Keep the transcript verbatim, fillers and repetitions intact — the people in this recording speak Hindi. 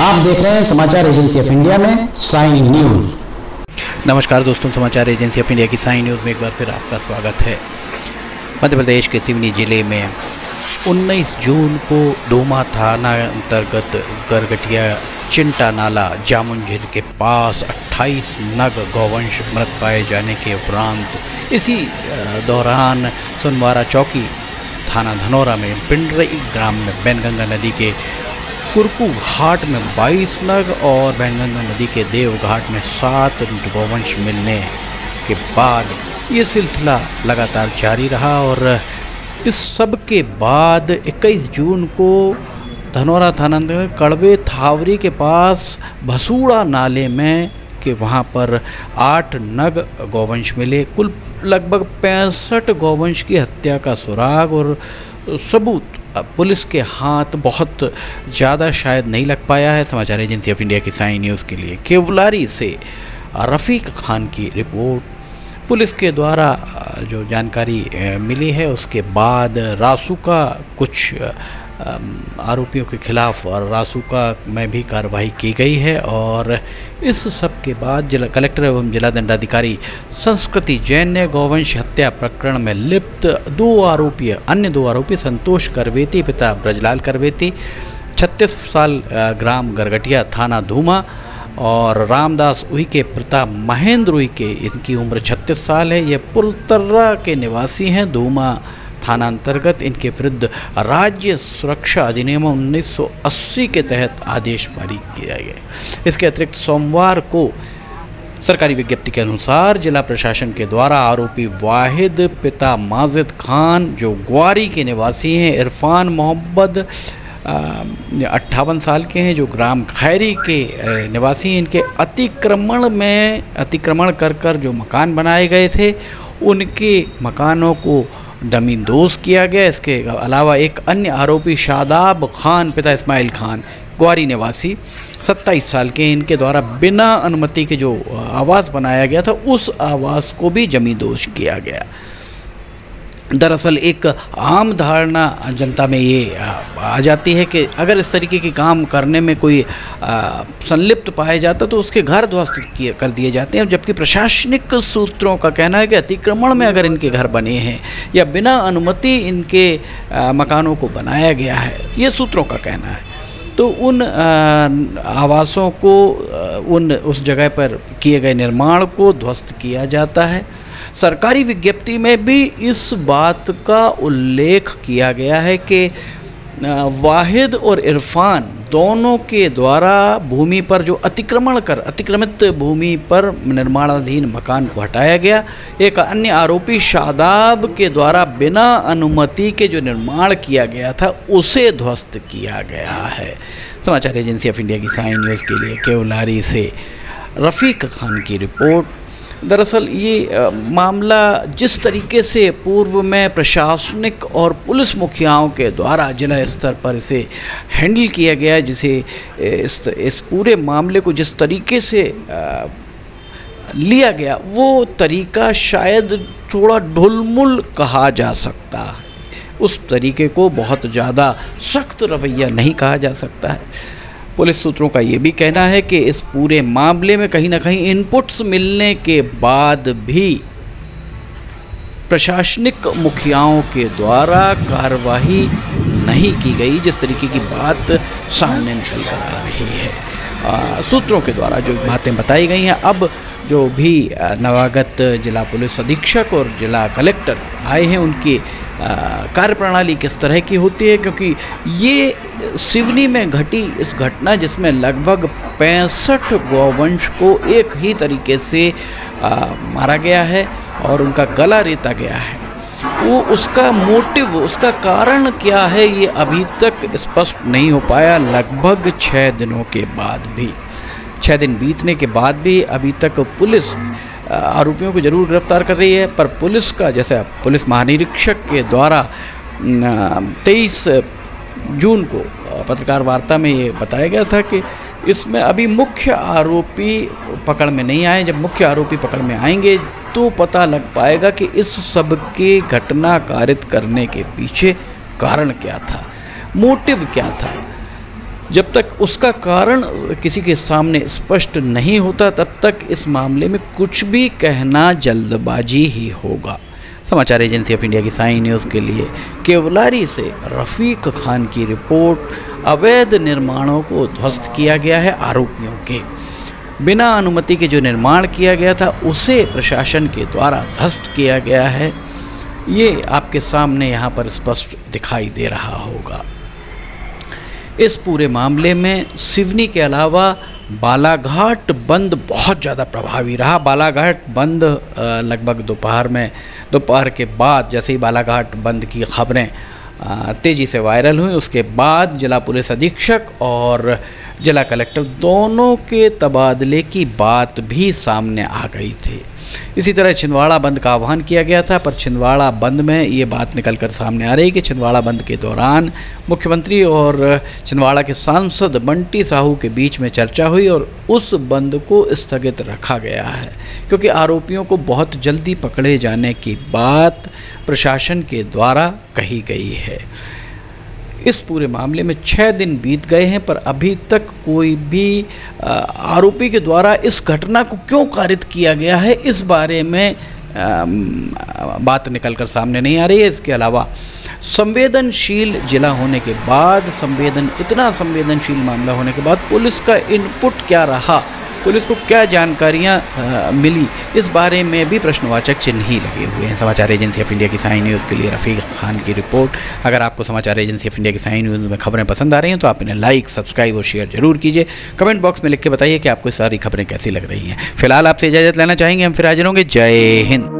आप देख रहे हैं समाचार एजेंसी ऑफ इंडिया में साई न्यूज। नमस्कार दोस्तों, समाचार एजेंसी ऑफ इंडिया की साई न्यूज़ में एक बार फिर आपका स्वागत है। मध्य प्रदेश के सिवनी जिले में उन्नीस जून को डोमा थाना अंतर्गत गरगटिया चिंटा नाला जामुन झील के पास अट्ठाईस नग गौवंश मृत पाए जाने के उपरांत इसी दौरान सोनवारा चौकी थाना धनौरा में पिंडरई ग्राम में बैनगंगा नदी के कुर्कु घाट में बाईस नग और बैनगंगा नदी के देवघाट में सात गौवंश मिलने के बाद ये सिलसिला लगातार जारी रहा। और इस सब के बाद इक्कीस जून को धनौरा थाना अंतर्गत कड़वे थावरी के पास भसुड़ा नाले में के वहाँ पर आठ नग गौवंश मिले। कुल लगभग पैंसठ गौवंश की हत्या का सुराग और सबूत पुलिस के हाथ बहुत ज़्यादा शायद नहीं लग पाया है। समाचार एजेंसी ऑफ इंडिया की साई न्यूज़ के लिए केवलारी से रफीक खान की रिपोर्ट। पुलिस के द्वारा जो जानकारी मिली है उसके बाद रासुका कुछ आरोपियों के खिलाफ और रासुका में भी कार्रवाई की गई है। और इस सब के बाद जिला कलेक्टर एवं जिला दंडाधिकारी संस्कृति जैन ने गौवंश हत्या प्रकरण में लिप्त दो आरोपी अन्य दो आरोपी संतोष करवेती पिता ब्रजलाल करवेती छत्तीस साल ग्राम गरगटिया थाना धूमा और रामदास उइ के पिता महेंद्र उइ के इनकी उम्र छत्तीस साल है, ये पुलतर्रा के निवासी हैं धूमा थाना अंतर्गत। इनके विरुद्ध राज्य सुरक्षा अधिनियम उन्नीस सौ अस्सी के तहत आदेश पारित किया गया। इसके अतिरिक्त सोमवार को सरकारी विज्ञप्ति के अनुसार जिला प्रशासन के द्वारा आरोपी वाहिद पिता माजिद खान जो ग्वारी के निवासी हैं, इरफान मोहम्मद अट्ठावन साल के हैं जो ग्राम खैरी के निवासी हैं, इनके अतिक्रमण में अतिक्रमण कर कर जो मकान बनाए गए थे उनके मकानों को डमीदोज किया गया। इसके अलावा एक अन्य आरोपी शादाब खान पिता इस्माइल खान ग्वारी निवासी सत्ताईस साल के, इनके द्वारा बिना अनुमति के जो आवास बनाया गया था उस आवास को भी जमींदोज किया गया। दरअसल एक आम धारणा जनता में ये आ जाती है कि अगर इस तरीके के काम करने में कोई संलिप्त पाया जाता तो उसके घर ध्वस्त किए कर दिए जाते हैं, जबकि प्रशासनिक सूत्रों का कहना है कि अतिक्रमण में अगर इनके घर बने हैं या बिना अनुमति इनके मकानों को बनाया गया है, ये सूत्रों का कहना है, तो उन आवासों को उन उस जगह पर किए गए निर्माण को ध्वस्त किया जाता है। सरकारी विज्ञप्ति में भी इस बात का उल्लेख किया गया है कि वाहिद और इरफान दोनों के द्वारा भूमि पर जो अतिक्रमण कर अतिक्रमित भूमि पर निर्माणाधीन मकान को हटाया गया। एक अन्य आरोपी शादाब के द्वारा बिना अनुमति के जो निर्माण किया गया था उसे ध्वस्त किया गया है। समाचार एजेंसी ऑफ इंडिया की साई न्यूज़ के लिए केवलारी से रफीक खान की रिपोर्ट। दरअसल ये मामला जिस तरीके से पूर्व में प्रशासनिक और पुलिस मुखियाओं के द्वारा जिला स्तर पर इसे हैंडल किया गया, जिसे इस इस पूरे मामले को जिस तरीके से लिया गया वो तरीका शायद थोड़ा ढुलमुल कहा जा सकता है। उस तरीके को बहुत ज़्यादा सख्त रवैया नहीं कहा जा सकता है। पुलिस सूत्रों का ये भी कहना है कि इस पूरे मामले में कहीं ना कहीं इनपुट्स मिलने के बाद भी प्रशासनिक मुखियाओं के द्वारा कार्रवाई नहीं की गई, जिस तरीके की बात सामने निकल कर आ रही है। आ, सूत्रों के द्वारा जो बातें बताई गई हैं, अब जो भी नवागत जिला पुलिस अधीक्षक और जिला कलेक्टर आए हैं उनकी कार्यप्रणाली किस तरह की होती है, क्योंकि ये सिवनी में घटी इस घटना जिसमें लगभग पैंसठ गौवंश को एक ही तरीके से आ, मारा गया है और उनका गला रेता गया है, वो उसका मोटिव उसका कारण क्या है ये अभी तक स्पष्ट नहीं हो पाया। लगभग छः दिनों के बाद भी छः दिन बीतने के बाद भी अभी तक पुलिस आरोपियों को जरूर गिरफ्तार कर रही है, पर पुलिस का जैसा पुलिस महानिरीक्षक के द्वारा तेईस जून को पत्रकार वार्ता में ये बताया गया था कि इसमें अभी मुख्य आरोपी पकड़ में नहीं आए। जब मुख्य आरोपी पकड़ में आएंगे तो पता लग पाएगा कि इस सब के घटना कारित करने के पीछे कारण क्या था, मोटिव क्या था। जब तक उसका कारण किसी के सामने स्पष्ट नहीं होता तब तक इस मामले में कुछ भी कहना जल्दबाजी ही होगा। समाचार एजेंसी ऑफ इंडिया की साई न्यूज के लिए केवलारी से रफीक खान की रिपोर्ट। अवैध निर्माणों को ध्वस्त किया गया है। आरोपियों के बिना अनुमति के जो निर्माण किया गया था उसे प्रशासन के द्वारा ध्वस्त किया गया है। ये आपके सामने यहाँ पर स्पष्ट दिखाई दे रहा होगा। इस पूरे मामले में सिवनी के अलावा बालाघाट बंद बहुत ज़्यादा प्रभावी रहा। बालाघाट बंद लगभग दोपहर में दोपहर के बाद जैसे ही बालाघाट बंद की खबरें तेज़ी से वायरल हुई उसके बाद जिला पुलिस अधीक्षक और जिला कलेक्टर दोनों के तबादले की बात भी सामने आ गई थी। इसी तरह छिंदवाड़ा बंद का आह्वान किया गया था पर छिंदवाड़ा बंद में ये बात निकलकर सामने आ रही कि छिंदवाड़ा बंद के दौरान मुख्यमंत्री और छिंदवाड़ा के सांसद बंटी साहू के बीच में चर्चा हुई और उस बंद को स्थगित रखा गया है क्योंकि आरोपियों को बहुत जल्दी पकड़े जाने की बात प्रशासन के द्वारा कही गई है। इस पूरे मामले में छः दिन बीत गए हैं पर अभी तक कोई भी आरोपी के द्वारा इस घटना को क्यों कारित किया गया है इस बारे में बात निकलकर सामने नहीं आ रही है। इसके अलावा संवेदनशील जिला होने के बाद संवेदन इतना संवेदनशील मामला होने के बाद पुलिस का इनपुट क्या रहा, पुलिस को क्या जानकारियाँ मिली, इस बारे में भी प्रश्नवाचक चिन्ह ही लगे हुए हैं। समाचार एजेंसी ऑफ इंडिया की साई न्यूज़ के लिए रफीक खान की रिपोर्ट। अगर आपको समाचार एजेंसी ऑफ इंडिया की साई न्यूज़ में खबरें पसंद आ रही हैं तो आप इन्हें लाइक, सब्सक्राइब और शेयर जरूर कीजिए। कमेंट बॉक्स में लिख के बताइए कि आपको सारी खबरें कैसी लग रही हैं। फिलहाल आपसे इजाज़त लेना चाहेंगे। हम फिर हाजिर होंगे। जय हिंद।